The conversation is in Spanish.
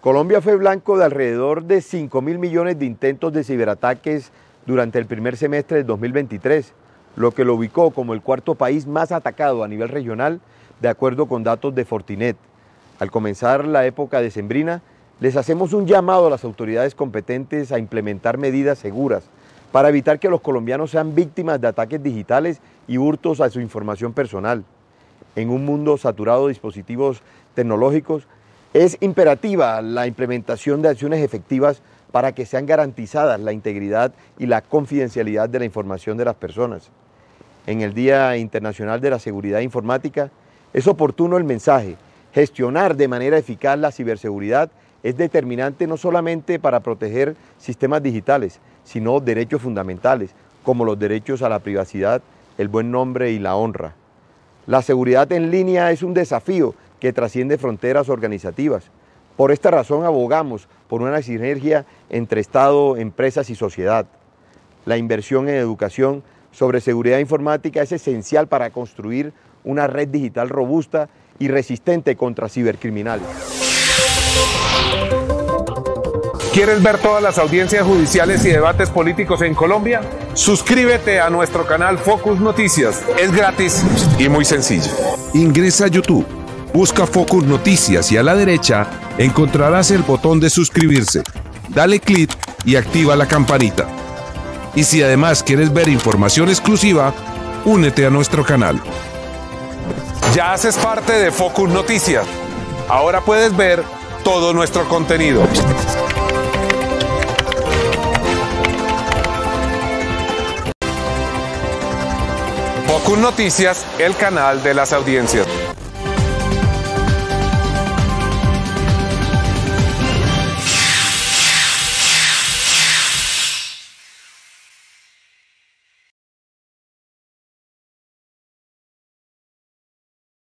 Colombia fue blanco de alrededor de 5.000 millones de intentos de ciberataques durante el primer semestre del 2023, lo que lo ubicó como el cuarto país más atacado a nivel regional, de acuerdo con datos de Fortinet. Al comenzar la época decembrina, les hacemos un llamado a las autoridades competentes a implementar medidas seguras para evitar que los colombianos sean víctimas de ataques digitales y hurtos a su información personal. En un mundo saturado de dispositivos tecnológicos, es imperativa la implementación de acciones efectivas para que sean garantizadas la integridad y la confidencialidad de la información de las personas. En el Día Internacional de la Seguridad Informática es oportuno el mensaje: gestionar de manera eficaz la ciberseguridad es determinante no solamente para proteger sistemas digitales, sino derechos fundamentales, como los derechos a la privacidad, el buen nombre y la honra. La seguridad en línea es un desafío que trasciende fronteras organizativas. Por esta razón abogamos por una sinergia entre Estado, empresas y sociedad. La inversión en educación sobre seguridad informática es esencial para construir una red digital robusta y resistente contra cibercriminales. ¿Quieres ver todas las audiencias judiciales y debates políticos en Colombia? Suscríbete a nuestro canal Focus Noticias. Es gratis y muy sencillo. Ingresa a YouTube. Busca Focus Noticias y a la derecha encontrarás el botón de suscribirse. Dale clic y activa la campanita. Y si además quieres ver información exclusiva, únete a nuestro canal. Ya haces parte de Focus Noticias. Ahora puedes ver todo nuestro contenido. Focus Noticias, el canal de las audiencias.